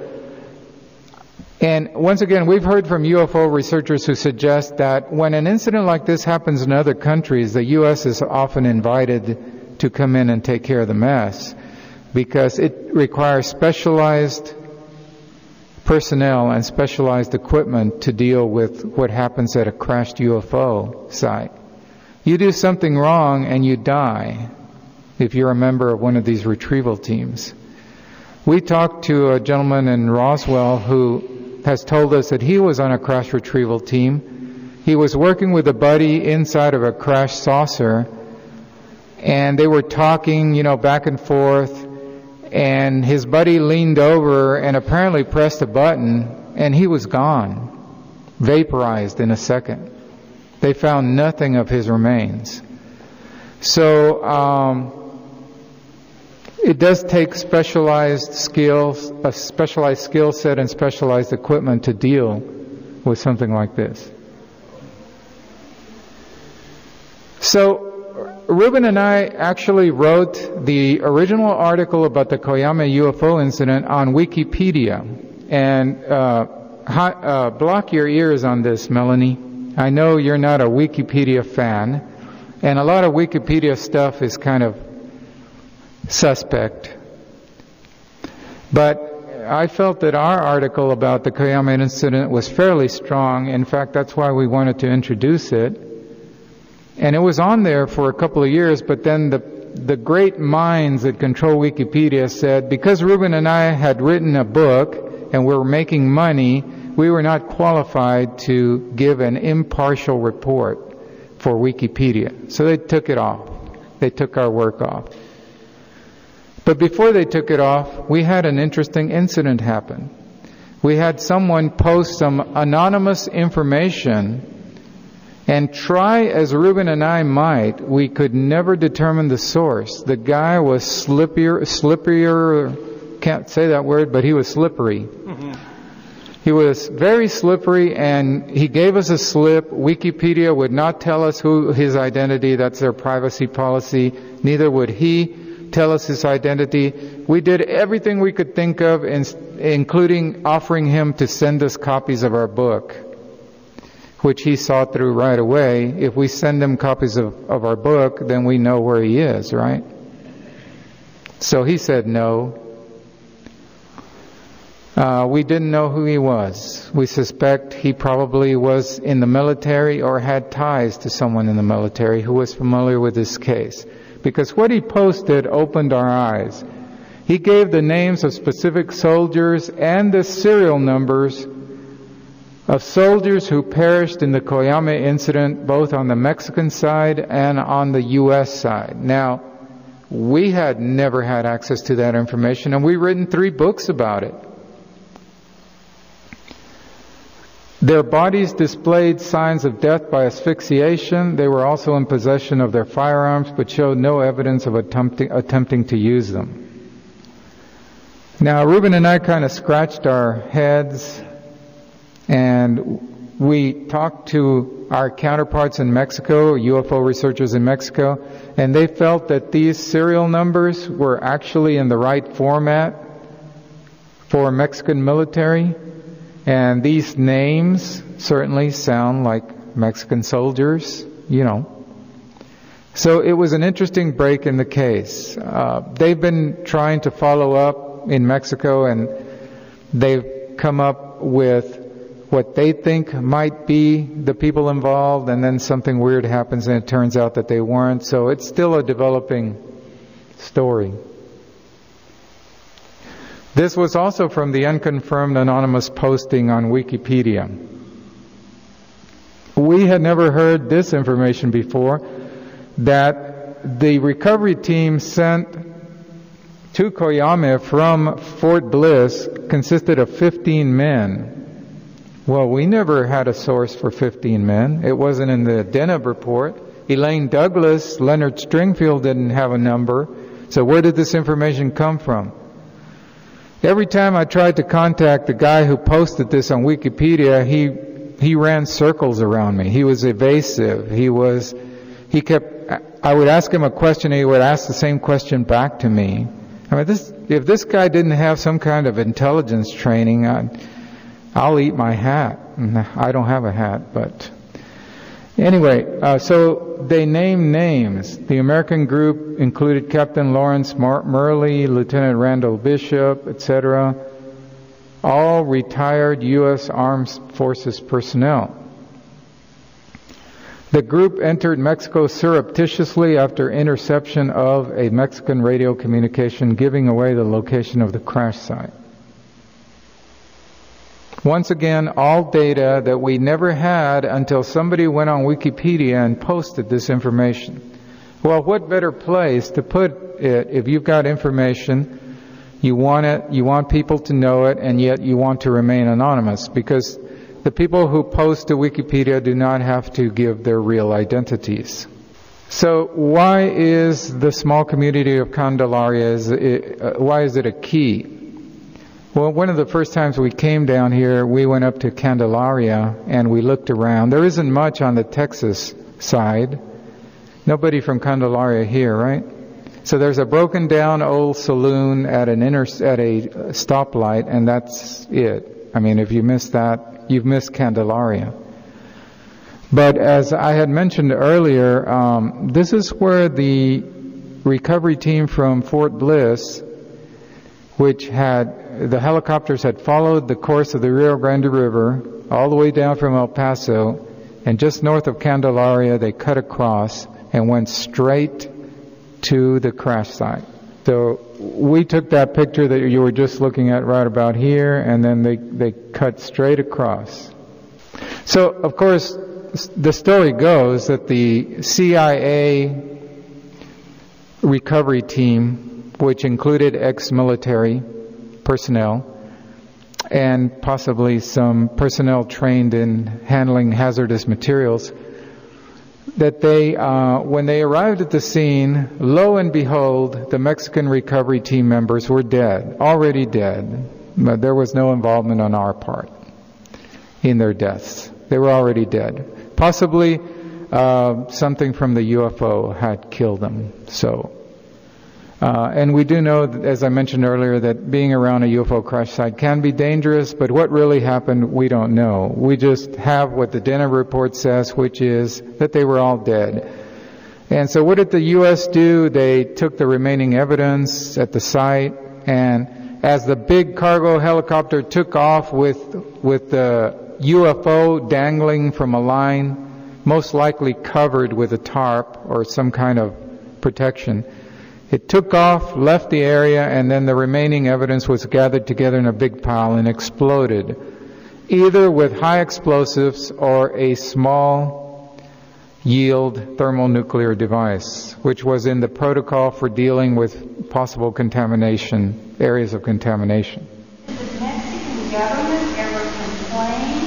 and once again, we've heard from UFO researchers who suggest that when an incident like this happens in other countries, the U.S. is often invited to come in and take care of the mess because it requires specialized personnel and specialized equipment to deal with what happens at a crashed UFO site. You do something wrong and you die if you're a member of one of these retrieval teams. We talked to a gentleman in Roswell who has told us that he was on a crash retrieval team. He was working with a buddy inside of a crash saucer, and they were talking, you know, back and forth, and his buddy leaned over and apparently pressed a button, and he was gone, vaporized in a second. They found nothing of his remains. So, it does take specialized skills, a specialized skill set and specialized equipment to deal with something like this. So Ruben and I actually wrote the original article about the Coyame UFO incident on Wikipedia. And block your ears on this, Melanie. I know you're not a Wikipedia fan, and a lot of Wikipedia stuff is kind of suspect. But I felt that our article about the Coyame incident was fairly strong. In fact, that's why we wanted to introduce it. And it was on there for a couple of years, but then the great minds that control Wikipedia said, because Ruben and I had written a book and we were making money, we were not qualified to give an impartial report for Wikipedia. So they took it off. They took our work off. But before they took it off, we had an interesting incident happen. We had someone post some anonymous information, and try as Ruben and I might, we could never determine the source. The guy was slipperier, can't say that word, but he was slippery. Mm-hmm. He was very slippery, and he gave us a slip. Wikipedia would not tell us who his identity, that's their privacy policy, neither would he tell us his identity. We did everything we could think of, including offering him to send us copies of our book, which he saw through right away. If we send him copies of our book, then we know where he is, right? So he said no. We didn't know who he was. We suspect he probably was in the military or had ties to someone in the military who was familiar with this case, because what he posted opened our eyes. He gave the names of specific soldiers and the serial numbers of soldiers who perished in the Coyame incident, both on the Mexican side and on the U.S. side. Now, We had never had access to that information, and we've written 3 books about it. Their bodies displayed signs of death by asphyxiation. They were also in possession of their firearms, but showed no evidence of attempting to use them. Now, Ruben and I kind of scratched our heads, and we talked to our counterparts in Mexico, UFO researchers in Mexico, and they felt that these serial numbers were actually in the right format for Mexican military, and these names certainly sound like Mexican soldiers, you know. So it was an interesting break in the case. They've been trying to follow up in Mexico, and they've come up with what they think might be the people involved, and then something weird happens and it turns out that they weren't. So it's still a developing story. This was also from the unconfirmed anonymous posting on Wikipedia. We had never heard this information before, that the recovery team sent to Coyame from Fort Bliss consisted of 15 men. Well, we never had a source for 15 men. It wasn't in the Deneb report. Elaine Douglas, Leonard Stringfield didn't have a number. So where did this information come from? Every time I tried to contact the guy who posted this on Wikipedia, he ran circles around me. He was evasive. I would ask him a question, and he would ask the same question back to me. I mean, if this guy didn't have some kind of intelligence training, I'll eat my hat. I don't have a hat, but anyway, so they named names. The American group included Captain Lawrence Murley, Lieutenant Randall Bishop, etc., all retired U.S. Armed Forces personnel. The group entered Mexico surreptitiously after interception of a Mexican radio communication giving away the location of the crash site. Once again, all data that we never had until somebody went on Wikipedia and posted this information. Well, what better place to put it if you've got information, you want people to know it, and yet you want to remain anonymous, because the people who post to Wikipedia do not have to give their real identities. So why is the small community of Candelaria, why is it a key? Well, one of the first times we came down here, we went up to Candelaria and we looked around. There isn't much on the Texas side. Nobody from Candelaria here, right? So there's a broken down old saloon at a stoplight, and that's it. I mean, if you miss that, you've missed Candelaria. But as I had mentioned earlier, this is where the recovery team from Fort Bliss, which the helicopters had followed the course of the Rio Grande River all the way down from El Paso, and just north of Candelaria they cut across and went straight to the crash site. So we took that picture that you were just looking at right about here, and then they cut straight across. So, of course, the story goes that the CIA recovery team, which included ex-military personnel and possibly some personnel trained in handling hazardous materials, that they, when they arrived at the scene, lo and behold, the Mexican recovery team members were dead, already dead. But there was no involvement on our part in their deaths. They were already dead. Possibly something from the UFO had killed them. So. And we do know, as I mentioned earlier, that being around a UFO crash site can be dangerous, but what really happened, we don't know. We just have what the Deneb report says, which is that they were all dead. And so what did the U.S. do? They took the remaining evidence at the site, and as the big cargo helicopter took off with the UFO dangling from a line, most likely covered with a tarp or some kind of protection, it took off, left the area, and then the remaining evidence was gathered together in a big pile and exploded, either with high explosives or a small yield thermonuclear device, which was in the protocol for dealing with possible contamination, areas of contamination. Did the Mexican government ever complain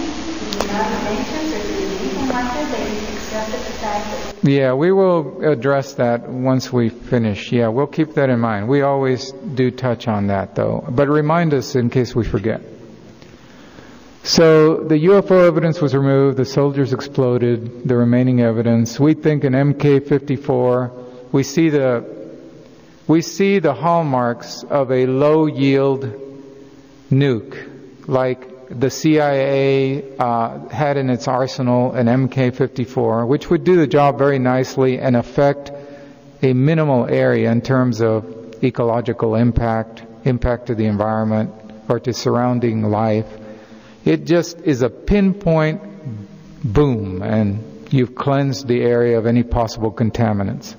to the United Nations or did anything like that? They accepted the fact that... Yeah, we will address that once we finish. Yeah, we'll keep that in mind. We always do touch on that, though. But remind us in case we forget. So the UFO evidence was removed, the soldiers exploded, the remaining evidence. We think an MK-54, we see the hallmarks of a low-yield nuke, like the CIA had in its arsenal an MK-54, which would do the job very nicely and affect a minimal area in terms of ecological impact, impact to the environment or to surrounding life. It just is a pinpoint boom, and you've cleansed the area of any possible contaminants.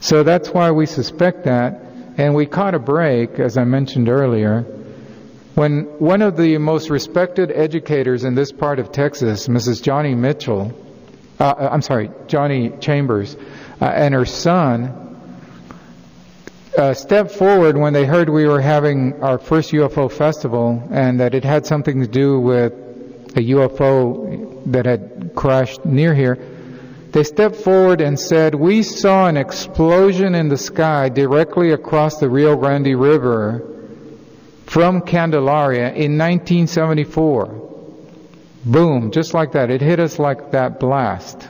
So that's why we suspect that, and we caught a break, as I mentioned earlier, when one of the most respected educators in this part of Texas, Mrs. Johnny Chambers, and her son, stepped forward when they heard we were having our first UFO festival and that it had something to do with a UFO that had crashed near here. They stepped forward and said, "We saw an explosion in the sky directly across the Rio Grande River from Candelaria in 1974. Boom, just like that. It hit us like that blast.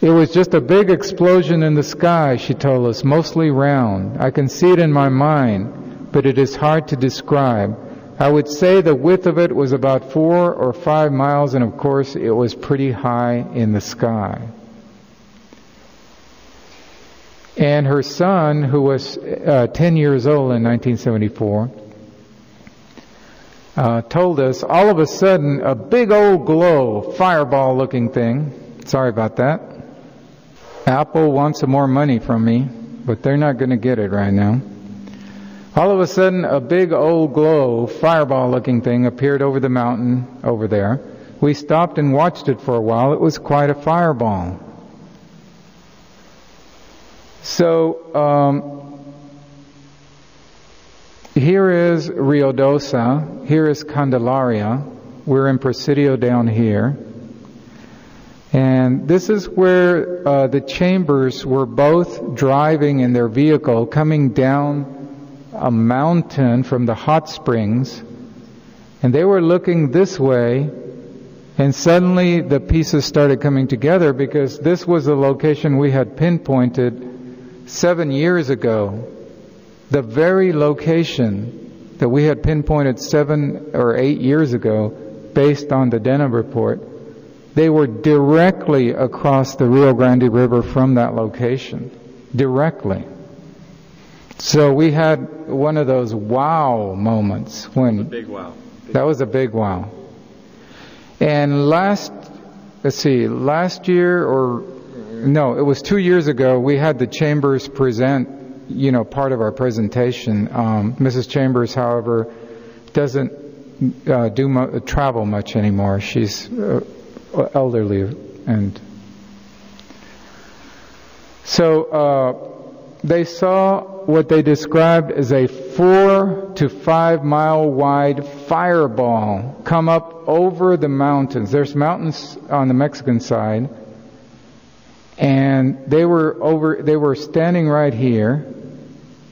It was just a big explosion in the sky," she told us, "mostly round. I can see it in my mind, but it is hard to describe. I would say the width of it was about 4 or 5 miles, and of course it was pretty high in the sky." And her son, who was 10 years old in 1974, told us, "All of a sudden, a big old glow, fireball-looking thing. Sorry about that. Apple wants some more money from me, but they're not going to get it right now. All of a sudden, a big old glow, fireball-looking thing appeared over the mountain over there. We stopped and watched it for a while. It was quite a fireball." So, here is Rio Dosa. Here is Candelaria. We're in Presidio down here. And this is where the Chambers were both driving in their vehicle, coming down a mountain from the hot springs. And they were looking this way, and suddenly the pieces started coming together because this was the location we had pinpointed 7 years ago. The very location that we had pinpointed 7 or 8 years ago, based on the Deneb report. They were directly across the Rio Grande River from that location. Directly. So we had one of those wow moments. When that was a big wow. That was a big wow. And it was 2 years ago, we had the Chambers present, part of our presentation. Mrs. Chambers, however, doesn't travel much anymore. She's... elderly, and so they saw what they described as a 4 to 5 mile wide fireball come up over the mountains. There's mountains on the Mexican side, and they were standing right here,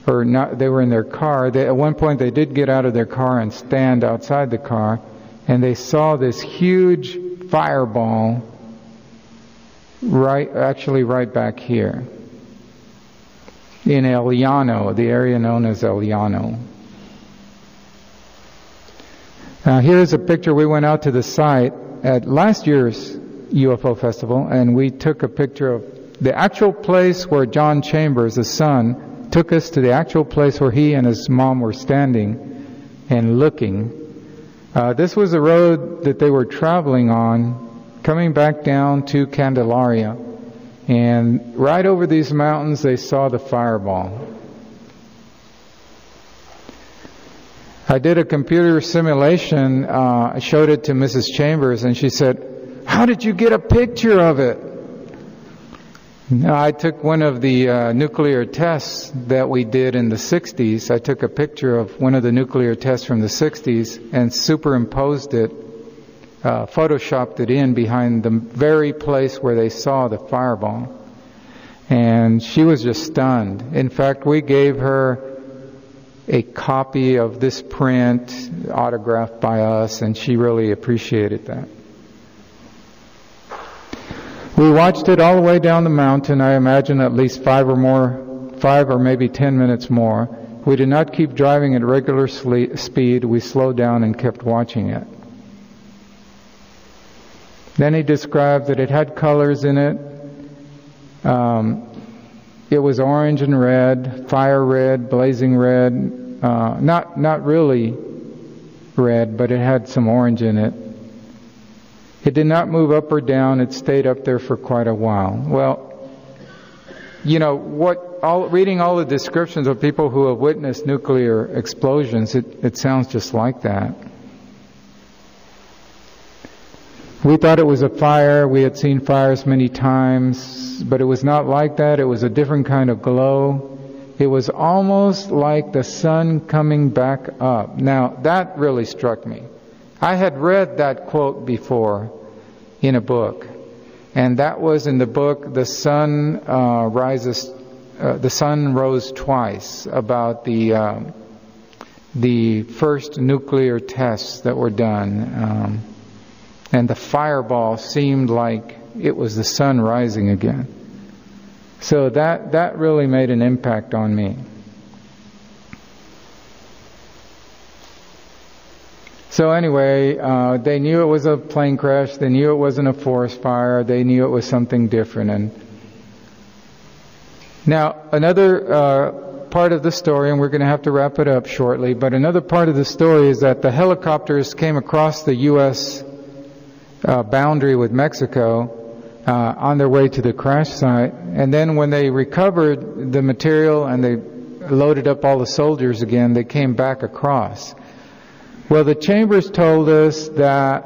or not. They were in their car. At one point, they did get out of their car and stand outside the car, and they saw this huge fireball right back here in El Llano, the area known as El Llano. Now here's a picture. We went out to the site at last year's UFO festival, and we took a picture of the actual place where John Chambers, the son, took us to the actual place where he and his mom were standing and looking. This was the road that they were traveling on, coming back down to Candelaria. And right over these mountains, they saw the fireball. I did a computer simulation, showed it to Mrs. Chambers, and she said, How did you get a picture of it? Now, I took one of the nuclear tests that we did in the 60s. I took a picture of one of the nuclear tests from the 60s and superimposed it, photoshopped it in behind the very place where they saw the fireball. And she was just stunned. In fact, we gave her a copy of this print autographed by us, and she really appreciated that. We watched it all the way down the mountain, I imagine at least 5 or maybe 10 minutes more. We did not keep driving at regular speed. We slowed down and kept watching it. Then he described that it had colors in it. It was orange and red, fire red, blazing red. Not really red, but it had some orange in it. It did not move up or down. It stayed up there for quite a while. Well, you know, reading all the descriptions of people who have witnessed nuclear explosions, it sounds just like that. We thought it was a fire. We had seen fires many times, but it was not like that. It was a different kind of glow. It was almost like the sun coming back up. Now, that really struck me. I had read that quote before in a book, and that was in the book "The Sun The Sun Rose Twice," about the first nuclear tests that were done, and the fireball seemed like it was the sun rising again. So that really made an impact on me. So anyway, they knew it was a plane crash, they knew it wasn't a forest fire, they knew it was something different. And now, another part of the story, and we're going to have to wrap it up shortly, but another part of the story is that the helicopters came across the U.S. Boundary with Mexico on their way to the crash site, and then when they recovered the material and they loaded up all the soldiers again, they came back across. Well, the Chambers told us that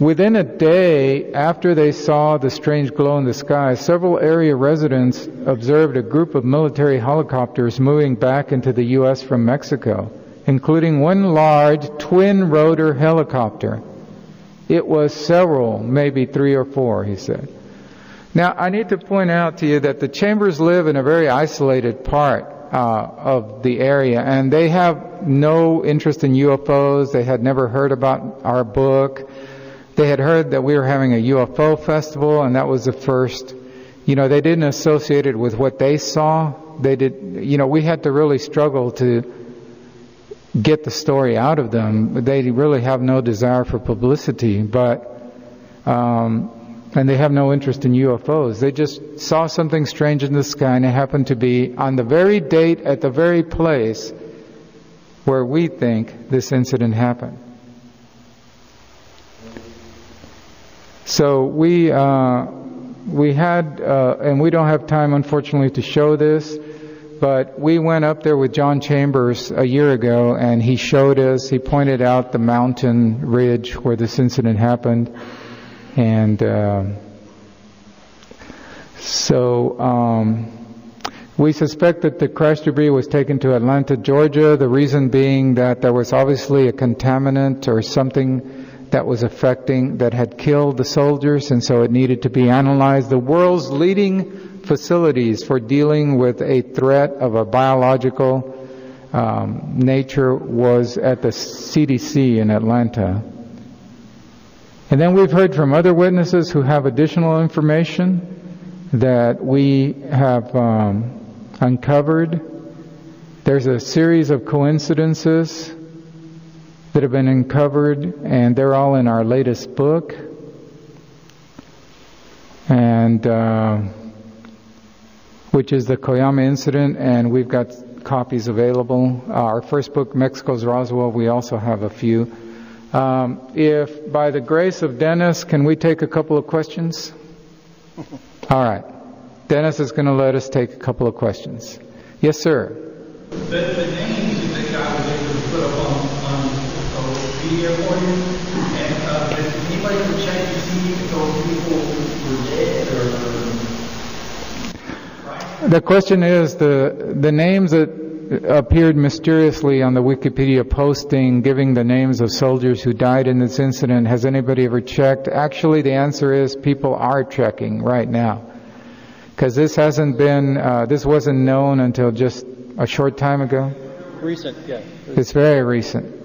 within a day after they saw the strange glow in the sky, several area residents observed a group of military helicopters moving back into the U.S. from Mexico, including one large twin-rotor helicopter. It was several, maybe 3 or 4, he said. Now, I need to point out to you that the Chambers live in a very isolated part of the area, and they have no interest in UFOs. They had never heard about our book. They had heard that we were having a UFO festival, and that was the first. You know, they didn't associate it with what they saw. They did. You know, we had to really struggle to get the story out of them. They really have no desire for publicity, but and they have no interest in UFOs. They just saw something strange in the sky, and it happened to be on the very date at the very place where we think this incident happened. So we had, and we don't have time, unfortunately, to show this, but we went up there with John Chambers a year ago, and he showed us, he pointed out the mountain ridge where this incident happened. And we suspect that the crash debris was taken to Atlanta, Georgia, the reason being that there was obviously a contaminant or something that was affecting, that had killed the soldiers, and so it needed to be analyzed. The world's leading facilities for dealing with a threat of a biological nature was at the CDC in Atlanta. And then we've heard from other witnesses who have additional information that we have uncovered. There's a series of coincidences that have been uncovered, and they're all in our latest book. And which is The Coyame Incident, and we've got copies available. Our first book, Mexico's Roswell, we also have a few. If by the grace of Dennis, can we take a couple of questions? All right. Dennis is going to let us take a couple of questions. Yes, sir. The names that God was able to put up on the video for you, and place to check to see if those people were dead or... Right. The question is, the names that appeared mysteriously on the Wikipedia posting giving the names of soldiers who died in this incident, has anybody ever checked? Actually, the answer is people are checking right now, because this hasn't been, this wasn't known until just a short time ago. Recent, yeah. It's very recent.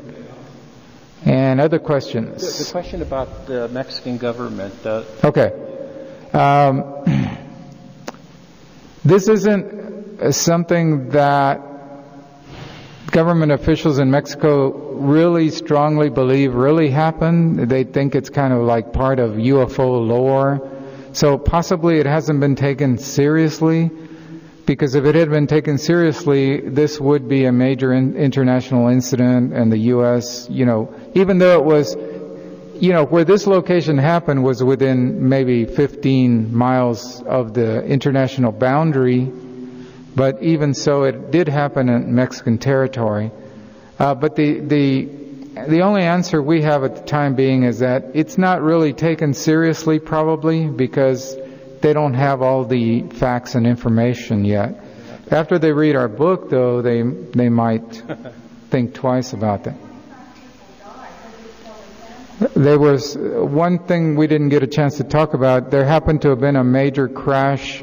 And other questions? The question about the Mexican government. Okay. This isn't something that government officials in Mexico really strongly believe really happened. They think it's kind of like part of UFO lore. So possibly it hasn't been taken seriously, because if it had been taken seriously, this would be a major international incident, and the U.S., you know, even though it was, you know, where this location happened was within maybe 15 miles of the international boundary, but even so, it did happen in Mexican territory. But the only answer we have at the time being is that it's not really taken seriously, probably, because they don't have all the facts and information yet. After they read our book, though, they might think twice about that. There was one thing we didn't get a chance to talk about. There happened to have been a major crash.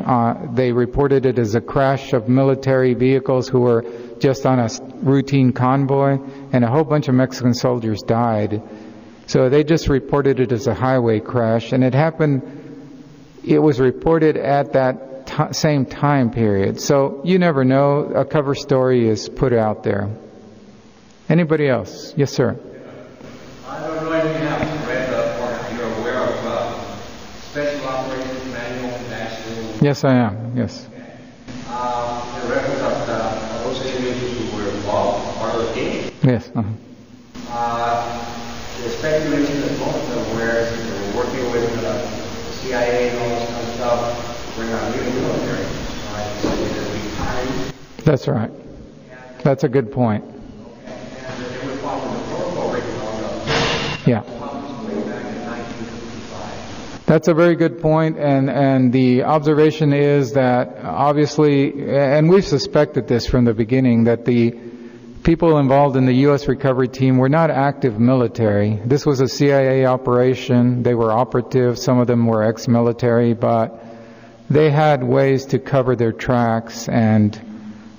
They reported it as a crash of military vehicles who were just on a routine convoy, and a whole bunch of Mexican soldiers died. So they just reported it as a highway crash, and it happened, it was reported at that same time period. So you never know. A cover story is put out there. Anybody else? Yes, sir. Yes, I am. Yes. The reference of those individuals who were involved are those games? Yes. The speculation that most of them were working with the CIA and all this kind of stuff, we're not really military. That's right. That's a good point. Okay. And they were following the protocol right. Yeah. That's a very good point, and the observation is that obviously, and we've suspected this from the beginning, that the people involved in the U.S. recovery team were not active military. This was a CIA operation. They were operative. Some of them were ex-military, but they had ways to cover their tracks, and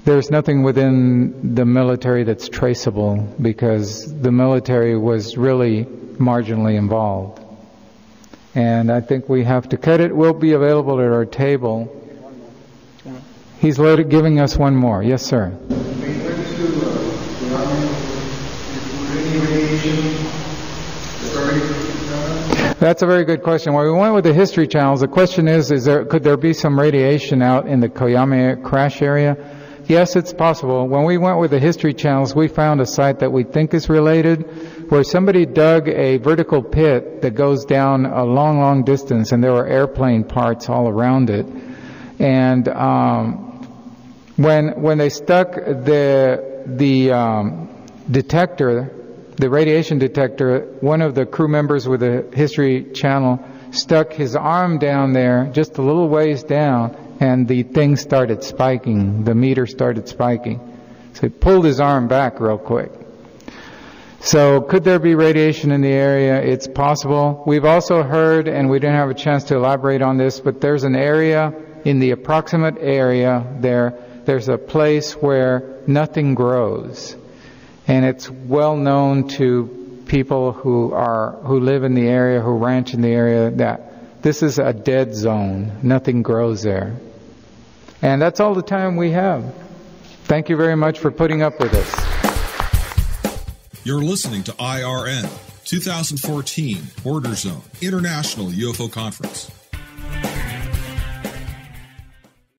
there's nothing within the military that's traceable because the military was really marginally involved. And I think we have to cut it. We'll be available at our table. He's later giving us one more. Yes, sir. That's a very good question. Well, we went with the history channels. The question could there be some radiation out in the Coyame crash area? Yes, it's possible. When we went with the history channels, we found a site that we think is related, where somebody dug a vertical pit that goes down a long, long distance, and there were airplane parts all around it. And when they stuck the detector, the radiation detector, one of the crew members with the history channel stuck his arm down there, just a little ways down, and the thing started spiking, the meter started spiking. So he pulled his arm back real quick. So could there be radiation in the area? It's possible. We've also heard, and we didn't have a chance to elaborate on this, but there's an area in the approximate area there's a place where nothing grows. And it's well known to people who live in the area, who ranch in the area, that this is a dead zone. Nothing grows there. And that's all the time we have. Thank you very much for putting up with us. You're listening to IRN 2014 Border Zone International UFO Conference.